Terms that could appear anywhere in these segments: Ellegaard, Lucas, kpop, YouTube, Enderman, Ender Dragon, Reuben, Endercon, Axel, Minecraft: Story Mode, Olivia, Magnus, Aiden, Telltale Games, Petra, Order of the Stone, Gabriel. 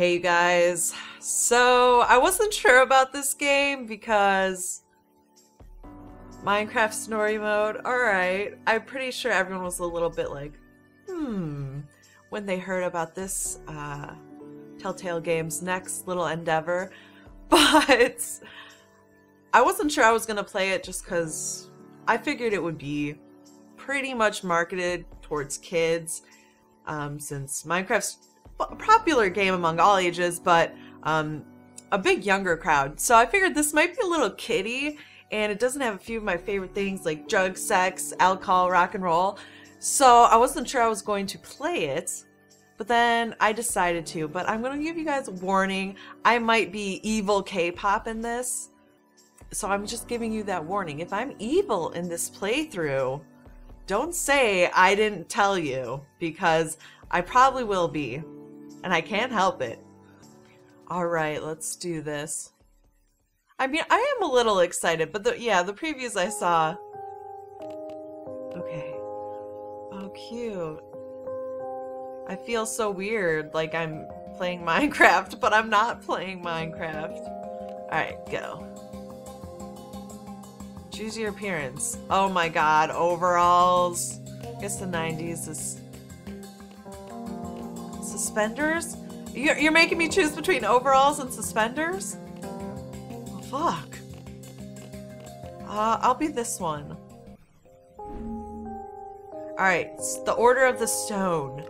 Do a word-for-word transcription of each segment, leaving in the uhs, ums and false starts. Hey you guys, so I wasn't sure about this game because Minecraft Story Mode, alright, I'm pretty sure everyone was a little bit like, hmm, when they heard about this uh, Telltale Games next little endeavor, but I wasn't sure I was going to play it just because I figured it would be pretty much marketed towards kids um, since Minecraft's a popular game among all ages, but um, a big younger crowd. So I figured this might be a little kiddie, and it doesn't have a few of my favorite things like drugs, sex, alcohol, rock and roll. So I wasn't sure I was going to play it, but then I decided to. But I'm going to give you guys a warning. I might be evil K-pop in this, so I'm just giving you that warning. If I'm evil in this playthrough, don't say I didn't tell you, because I probably will be. And I can't help it. Alright, let's do this. I mean, I am a little excited, but the, yeah, the previews I saw... Okay. Oh, cute. I feel so weird, like I'm playing Minecraft, but I'm not playing Minecraft. Alright, go. Choose your appearance. Oh my god, overalls. I guess the nineties is... Suspenders? You're, you're making me choose between overalls and suspenders? Oh, fuck. Uh, I'll be this one. Alright, it's the Order of the Stone.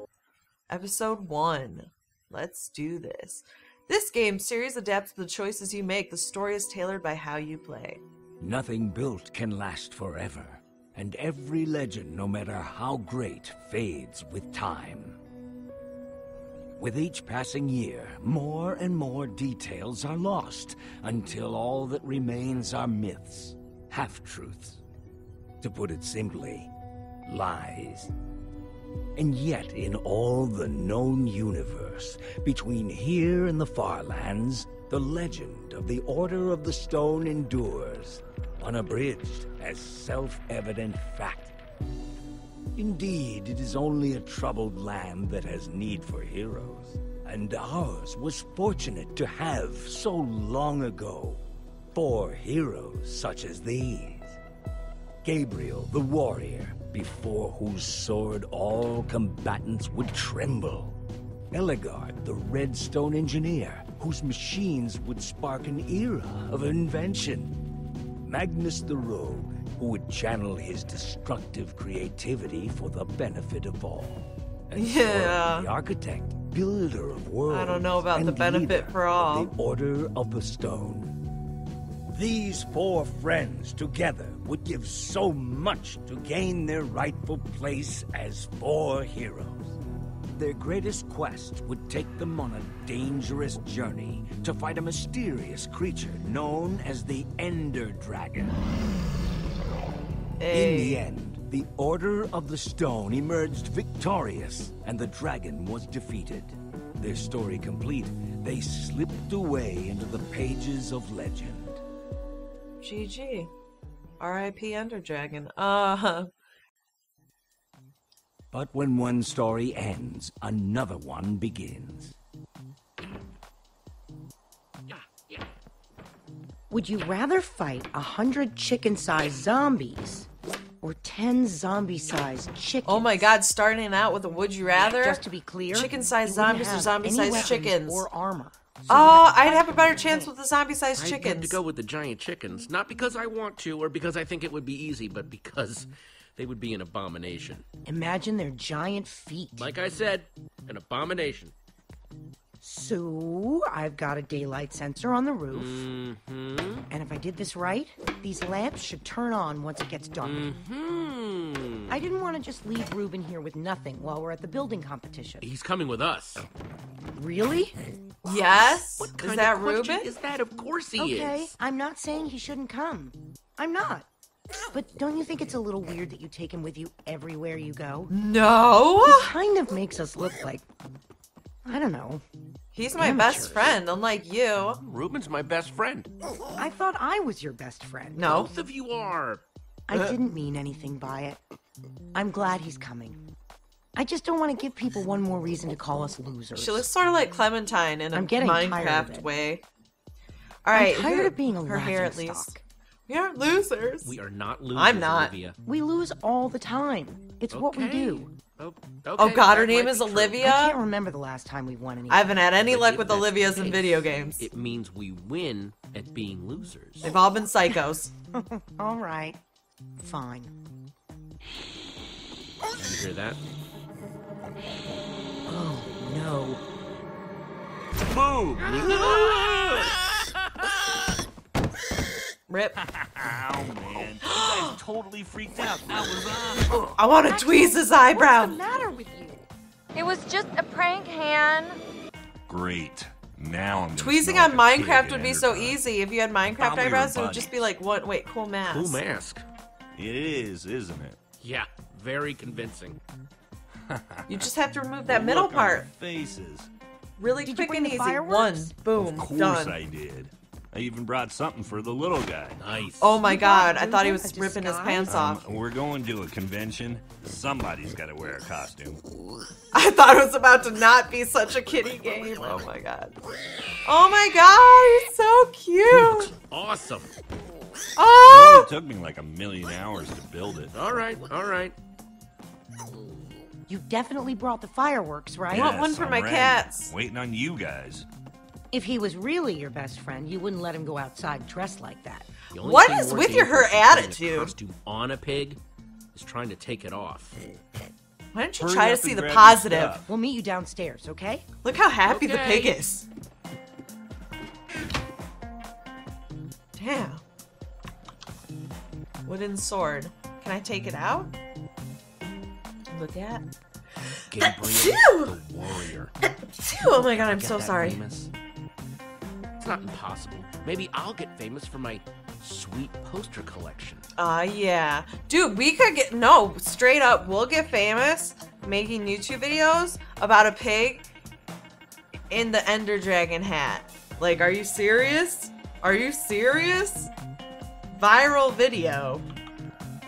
Episode one. Let's do this. This game series adapts to the choices you make. The story is tailored by how you play. Nothing built can last forever. And every legend, no matter how great, fades with time. With each passing year, more and more details are lost, until all that remains are myths, half-truths. To put it simply, lies. And yet, in all the known universe, between here and the far lands, the legend of the Order of the Stone endures, unabridged as self-evident fact. Indeed, it is only a troubled land that has need for heroes, and ours was fortunate to have, so long ago, four heroes such as these. Gabriel, the warrior, before whose sword all combatants would tremble. Ellegaard, the redstone engineer, whose machines would spark an era of invention. Magnus the rogue, who would channel his destructive creativity for the benefit of all. And yeah. The architect, builder of worlds, I don't know about the benefit for all. The Order of the Stone. These four friends together would give so much to gain their rightful place as four heroes. Their greatest quest would take them on a dangerous journey to fight a mysterious creature known as the Ender Dragon. Hey. In the end, the Order of the Stone emerged victorious, and the dragon was defeated. Their story complete, they slipped away into the pages of legend. G G. R I P Ender Dragon. Uh-huh. But when one story ends, another one begins. Would you rather fight a hundred chicken-sized zombies or ten zombie-sized chickens? Oh my god, starting out with a would you rather? Just to be clear, chicken-sized zombies or zombie-sized chickens? Or armor. So oh, I'd have a better chance with the zombie-sized chickens. I had to go with the giant chickens, not because I want to or because I think it would be easy, but because they would be an abomination. Imagine their giant feet. Like I said, an abomination. So, I've got a daylight sensor on the roof, mm-hmm. and if I did this right, these lamps should turn on once it gets dark. Mm-hmm. I didn't want to just leave Reuben here with nothing while we're at the building competition. He's coming with us. Really? Yes? What kind is that of Reuben? Is that of course he okay, is. Okay, I'm not saying he shouldn't come. I'm not. But don't you think it's a little weird that you take him with you everywhere you go? No! He kind of makes us look like... I don't know. He's my Amateurs. best friend, unlike you. Reuben's my best friend. I thought I was your best friend. No. Both of you are. I uh. didn't mean anything by it. I'm glad he's coming. I just don't want to give people one more reason to call us losers. She looks sort of like Clementine in a Minecraft way. All right, I'm tired of being a laughingstock. We aren't losers. We are not losers. I'm not. Olivia. We lose all the time. It's okay. What we do. Oh, okay. Oh God, her name is Olivia. I can't remember the last time we won anything. I haven't had any luck with Olivias in video games. It means we win at being losers. They've all been psychos. All right, fine. Did you hear that? Oh no! Boom! Rip! Oh man! You guys totally freaked out. That was awesome. I want to tweeze his eyebrow. What's the matter with you? It was just a prank, Han. Great. Now I'm tweezing on Minecraft would be so easy. If you had Minecraft eyebrows, it would just be like, what? Wait, cool mask. Cool mask. It is, isn't it? Yeah. Very convincing. You just have to remove that middle part. Faces. Really quick and easy. One. Boom. Done. Of course I did. I even brought something for the little guy. Nice. Oh my God! I thought he was ripping his pants off. Um, we're going to a convention. Somebody's got to wear a costume. I thought it was about to not be such a kiddie game. Oh my God. Oh my God! He's so cute. Awesome. Oh! It took me like a million hours to build it. All right. All right. You definitely brought the fireworks, right? Yes, I want one for I'm my ready. Cats. Waiting on you guys. If he was really your best friend, you wouldn't let him go outside dressed like that. What is with your her attitude? Costume on a pig is trying to take it off. Why don't you Hurry try to see the positive? We'll meet you downstairs, okay? Look how happy okay. the pig is. Damn. Wooden sword. Can I take it out? Look at Gabriel, the warrior. Oh my God, I'm so sorry. Famous. It's not impossible. Maybe I'll get famous for my sweet poster collection. Ah, uh, yeah, dude, we could get no straight up. We'll get famous making YouTube videos about a pig in the Ender Dragon hat. Like, are you serious? Are you serious? Viral video.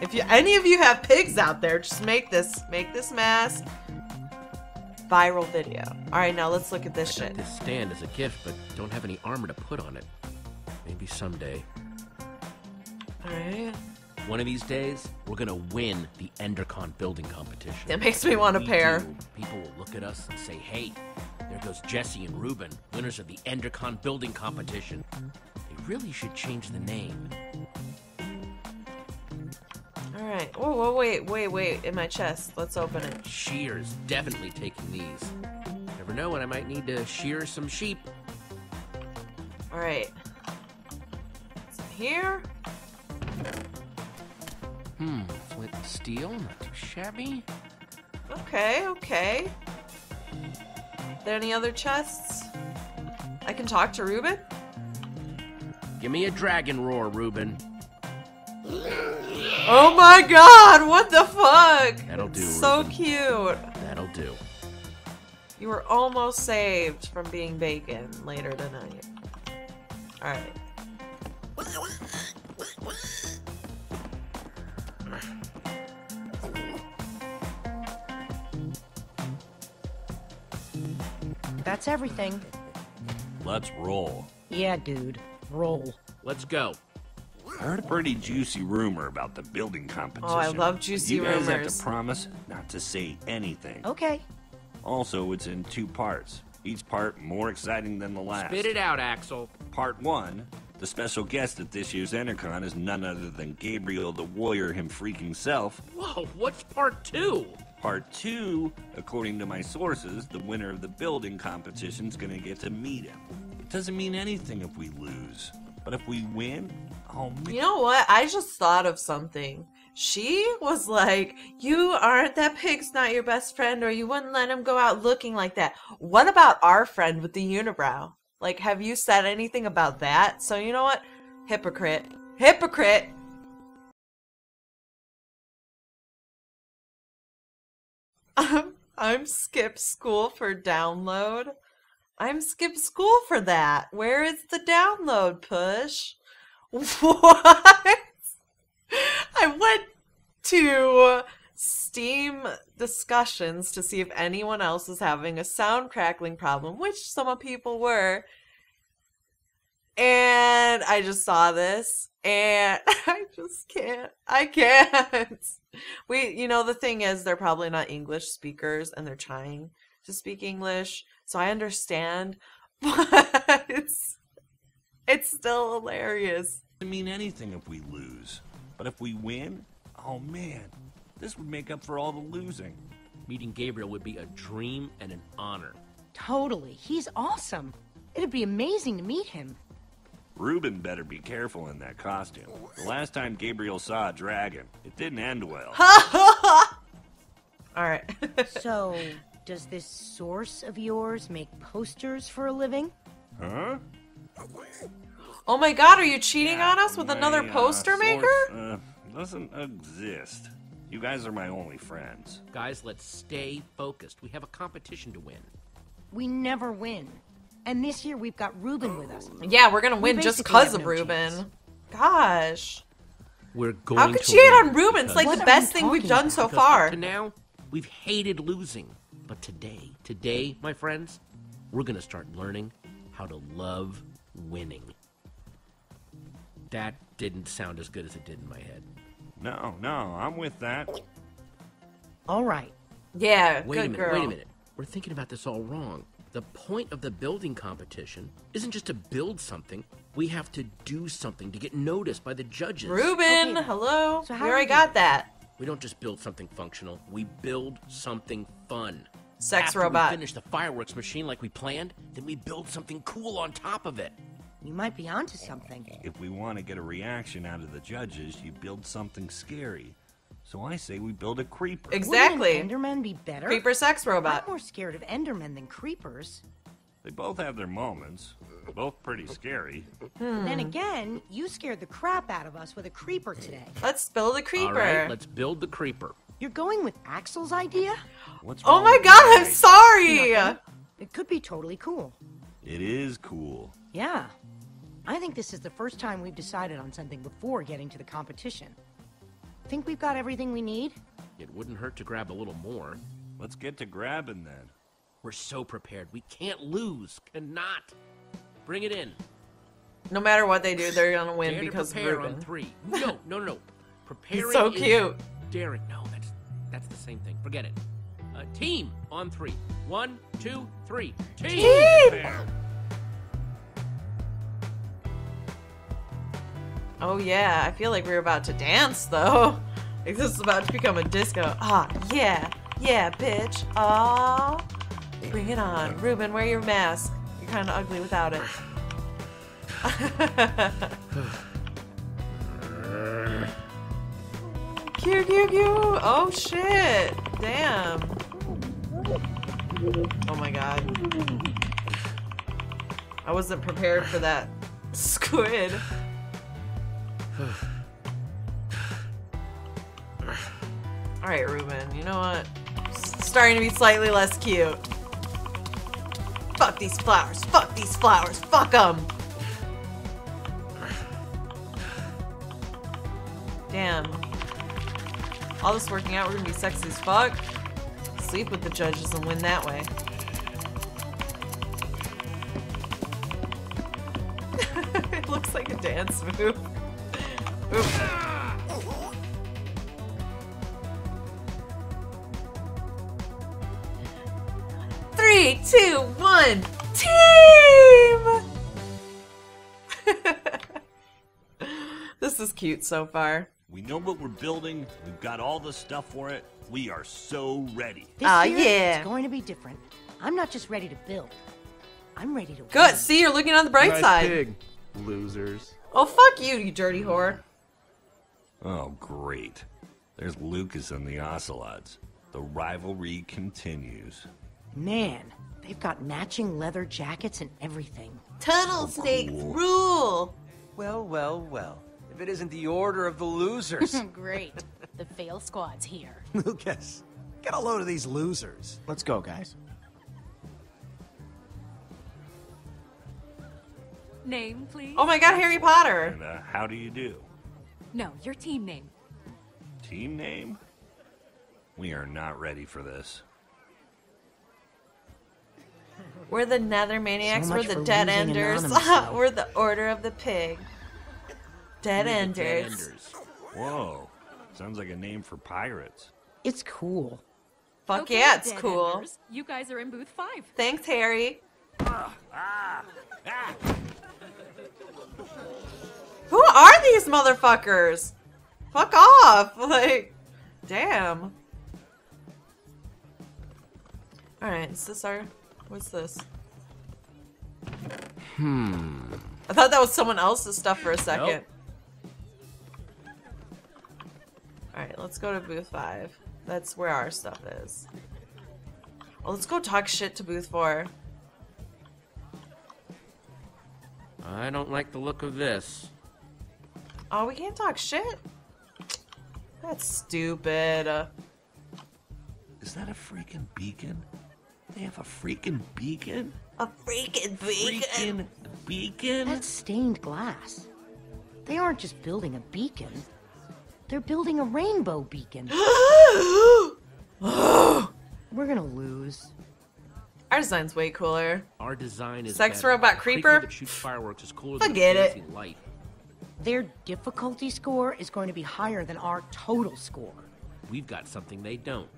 If you, any of you have pigs out there, just make this, make this mask viral video. All right, now let's look at this shit. I got this stand as a gift, but don't have any armor to put on it. Maybe someday. All right. One of these days, we're gonna win the Endercon building competition. That makes me want a pair. People will look at us and say, "Hey, there goes Jesse and Reuben, winners of the Endercon building competition." They really should change the name. All right. Oh, whoa, wait, wait, wait. In my chest. Let's open it. Shears. Definitely taking these. Never know when I might need to shear some sheep. All right. So here. Hmm. Flint and steel. Not too shabby. Okay, okay. Are there any other chests? I can talk to Reuben? Give me a dragon roar, Reuben. Oh my God, what the fuck? That'll do. So cute. That'll do. You were almost saved from being bacon later tonight. Alright. That's everything. Let's roll. Yeah, dude. Roll. Let's go. I heard a pretty juicy rumor about the building competition. Oh, I love juicy rumors. You guys rumors. have to promise not to say anything. Okay. Also, it's in two parts. Each part more exciting than the last. Spit it out, Axel. Part one, the special guest at this year's Endercon is none other than Gabriel the warrior him freaking self. Whoa, what's part two? Part two, according to my sources, the winner of the building competition's gonna get to meet him. It doesn't mean anything if we lose. But if we win, oh man. You know what? I just thought of something. She was like, you aren't, that pig's not your best friend, or you wouldn't let him go out looking like that. What about our friend with the unibrow? Like, have you said anything about that? So you know what? Hypocrite. Hypocrite! I'm, I'm skip school for download. I'm skip school for that. Where is the download push? What? I went to Steam discussions to see if anyone else was having a sound crackling problem, which some people were. And I just saw this, and I just can't. I can't. We, you know, the thing is, they're probably not English speakers, and they're trying to speak English, so I understand, but it's, it's still hilarious. It doesn't mean anything if we lose, but if we win, oh man, this would make up for all the losing. Meeting Gabriel would be a dream and an honor. Totally. He's awesome. It'd be amazing to meet him. Reuben better be careful in that costume. The last time Gabriel saw a dragon, it didn't end well. All right. So, does this source of yours make posters for a living? Huh? Oh my god, are you cheating yeah, on us with my, another poster uh, maker? Source, uh, doesn't exist. You guys are my only friends. Guys, let's stay focused. We have a competition to win. We never win. And this year we've got Reuben with us. Yeah, we're gonna win just because of Reuben. Gosh. We're going How could she hate on Reuben? It's like the best thing we've done so far. Up to now, we've hated losing. But today, today, my friends, we're gonna start learning how to love winning. That didn't sound as good as it did in my head. No, no, I'm with that. All right. Yeah, wait a minute, wait a minute. We're thinking about this all wrong. The point of the building competition isn't just to build something. We have to do something to get noticed by the judges. Reuben, okay, hello. So how Where I got that? We don't just build something functional. We build something fun. Sex After robot. We finish the fireworks machine like we planned, then we build something cool on top of it. You might be onto something. If we want to get a reaction out of the judges, you build something scary. So I say we build a creeper. Exactly. Wouldn't an Enderman be better? Creeper sex robot. I'm more scared of Endermen than creepers. They both have their moments. Both pretty scary. Hmm. Then again, you scared the crap out of us with a creeper today. Let's build a creeper. All right, let's build the creeper. You're going with Axel's idea? What's wrong? Oh my god, I'm sorry. Nothing. It could be totally cool. It is cool. Yeah. I think this is the first time we've decided on something before getting to the competition. Think we've got everything we need? It wouldn't hurt to grab a little more. Let's get to grabbing then. We're so prepared. We can't lose. Cannot. Bring it in. No matter what they do, they're gonna win because of Reuben. On three. No, no, no. Preparing He's so cute. Daring. No, that's that's the same thing. Forget it. Uh, team on three. One, two, three. Team. team. Oh yeah, I feel like we're about to dance though. Like, this is about to become a disco. Ah, yeah, yeah, bitch. Ah, bring it on, Reuben. Wear your mask. You're kind of ugly without it. Q Q Q. Oh shit! Damn. Oh my god. I wasn't prepared for that squid. Alright, Reuben, you know what? It's starting to be slightly less cute. Fuck these flowers, fuck these flowers, fuck them! Damn. All this working out, we're gonna be sexy as fuck. Sleep with the judges and win that way. It looks like a dance move. Oop. Three, two, one, team! This is cute so far. We know what we're building. We've got all the stuff for it. We are so ready. This oh, year, yeah. It's going to be different. I'm not just ready to build. I'm ready to Good. Win. See, you're looking on the bright nice side. Pig. Losers. Oh, fuck you, you dirty whore. Oh, great. There's Lucas and the Ocelots. The rivalry continues. Man, they've got matching leather jackets and everything. Tunnel stakes rule! Well, well, well. If it isn't the order of the losers. Great. The fail squad's here. Lucas, get a load of these losers. Let's go, guys. Name, please. Oh my god, Harry Potter! And, uh, how do you do? No, your team name. Team name? We are not ready for this. We're the Nether Maniacs, so we're the Dead Enders, we're the Order of the Pig. Dead Enders. Dead Enders. Whoa. Sounds like a name for pirates. It's cool. Fuck okay, yeah, it's cool. Enders. You guys are in booth five. Thanks, Harry. Ah, ah, ah. Who are these motherfuckers? Fuck off. Like, damn. Alright, is this our... What's this? Hmm. I thought that was someone else's stuff for a second. Nope. Alright, let's go to booth five. That's where our stuff is. Well, let's go talk shit to booth four. I don't like the look of this. Oh, we can't talk shit? That's stupid. Uh, is that a freaking beacon? They have a freaking beacon? A freaking beacon? Freaking beacon? That's stained glass. They aren't just building a beacon. They're building a rainbow beacon. We're gonna lose. Our design's way cooler. Our design is Sex better. Robot Creeper? Creeper that shoots fireworks is cooler Forget than it. Light. Their difficulty score is going to be higher than our total score. We've got something they don't.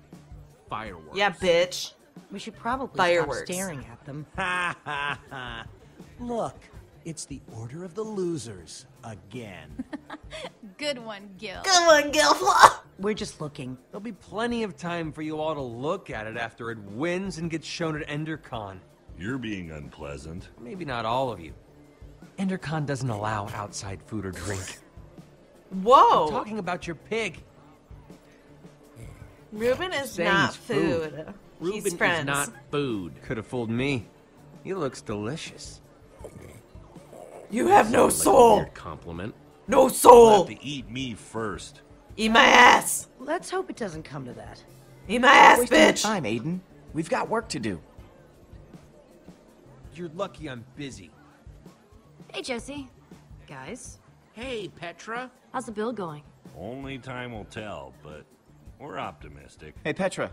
Fireworks. Yeah, bitch. We should probably Fireworks. stop staring at them. Ha ha ha. Look, it's the Order of the Losers again. Good one, Gil. Good one, Gil. We're just looking. There'll be plenty of time for you all to look at it after it wins and gets shown at Endercon. You're being unpleasant. Maybe not all of you. Endercon doesn't allow outside food or drink. Whoa! I'm talking about your pig. Reuben is not food. food. Reuben He's friends. is not food. Could have fooled me. He looks delicious. You have no soul. Like compliment. No soul. You'll have to eat me first. Eat my ass. Let's hope it doesn't come to that. Eat my ass, Wasting bitch. Time, Aiden. We've got work to do. You're lucky I'm busy. Hey, Jesse. Guys. Hey, Petra. How's the build going? Only time will tell, but we're optimistic. Hey, Petra.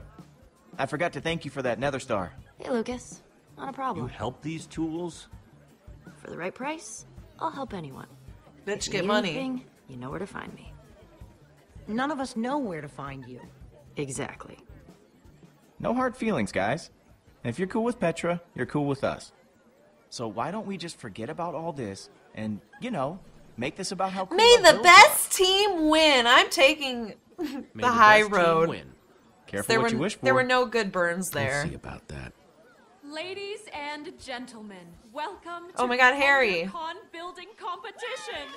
I forgot to thank you for that nether star. Hey, Lucas. Not a problem. You help these tools? For the right price, I'll help anyone. Bitch, get money. Anything, you know where to find me. None of us know where to find you. Exactly. No hard feelings, guys. And if you're cool with Petra, you're cool with us. So why don't we just forget about all this and, you know, make this about how cool May the best are. team win. I'm taking the, the high road. Win. Careful there what were, you wish for. There were no good burns there. See about that. Ladies and gentlemen, welcome to oh my God, Harry. Con building competition.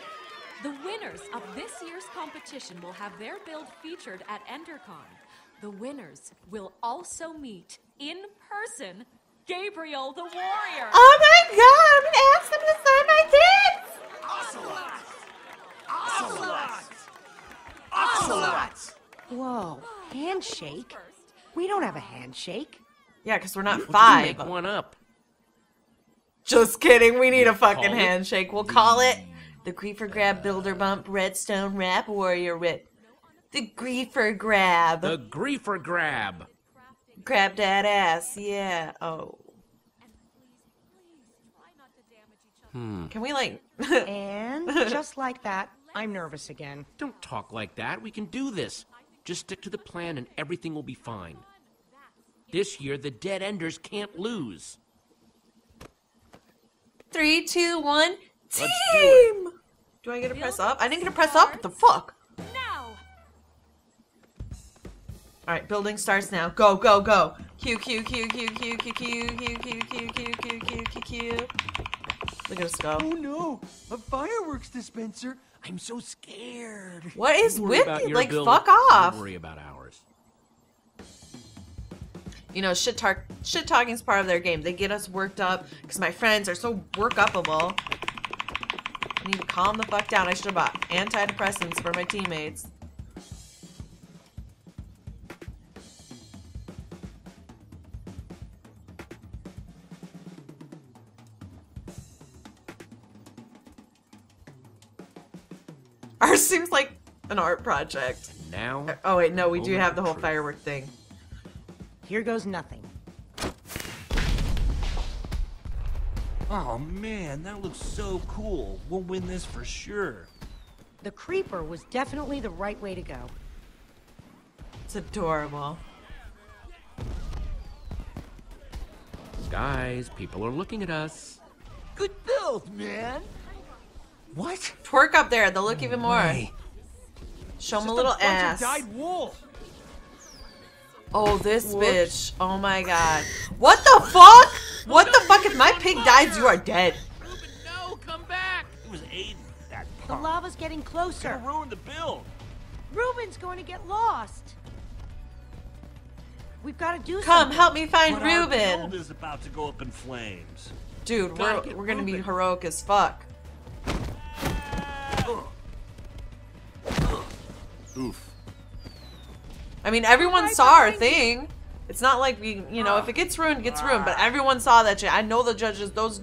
The winners of this year's competition will have their build featured at Endercon. The winners will also meet in person Gabriel the Warrior. Oh my God, I'm gonna ask him to sign my kids. Ocelot. Ocelot. Ocelot. Whoa. Handshake? We don't have a handshake. Yeah, because we're not five. Make one up. Just kidding. We need a fucking handshake. We'll call it the Griefer Grab Builder Bump Redstone Rap Warrior Rip. The Griefer Grab. The Griefer Grab. Grab that ass. Yeah. Oh. Hmm. Can we like? And just like that, I'm nervous again. Don't talk like that. We can do this. Just stick to the plan and everything will be fine. This year, the Dead Enders can't lose. Three, two, one, team! Do, do I get to press up? I didn't get to press up? What the fuck? Now. Alright, building starts now. Go, go, go. Q, Q, Q, Q, Q, Q, Q, Q, Q, Q, Q, Q, Q, Q, Q. Look at us go. Oh no, a fireworks dispenser. I'm so scared. What is with you? Like, build. fuck off. Don't worry about ours. You know, shit talk, shit talking's part of their game. They get us worked up because my friends are so work-upable. I need to calm the fuck down. I should have bought antidepressants for my teammates. Seems like an art project. now. Oh wait, no, we do have the whole firework thing. Here goes nothing. Oh man, that looks so cool. We'll win this for sure. The creeper was definitely the right way to go. It's adorable. Guys, people are looking at us. Good build, man. What? Twerk up there. They'll look oh, even more. My. Show them a little ass. Dyed wool. Oh, this Whoops. bitch. Oh my god. What the fuck? What the fuck? If my pig dies, you are dead. Reuben, no, come back. It was Aiden. That punk. The lava's getting closer. It's gonna ruin the build. Reuben's going to get lost. We've got to do something. Come help me find Reuben. Our build is about to go up in flames. Dude, we're we're gonna be heroic as fuck. Oof. I mean, everyone saw our thing. It's not like we, you know, if it gets ruined, it gets ruined. But everyone saw that shit. I know the judges. Those,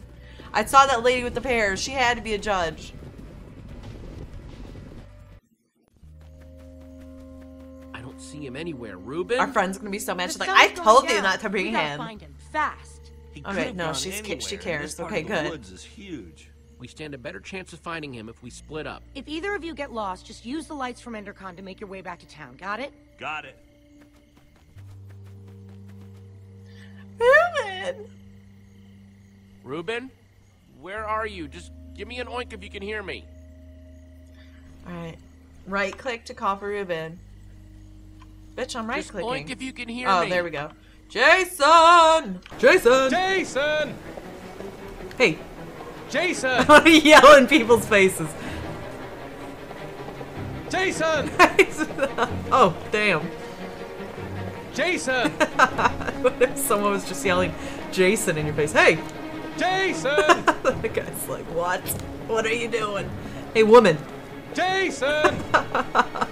I saw that lady with the pears. She had to be a judge. I don't see him anywhere, Reuben. Our friend's gonna be so mad. She's like, I told you not to bring him. Find him fast. Okay, no, she's she cares. Okay, good. The woods is huge. We stand a better chance of finding him if we split up. If either of you get lost, just use the lights from Endercon to make your way back to town. Got it? Got it. Reuben! Reuben? Where are you? Just give me an oink if you can hear me. Alright. Right click to call for Reuben. Bitch, I'm right clicking. Just oink if you can hear me. Oh, there we go. Jason! Jason! Jason! Hey. Jason! I want to yell in people's faces. Jason! Oh, damn. Jason! What if someone was just yelling Jason in your face? Hey! Jason! The guy's like, what? What are you doing? Hey, woman. Jason!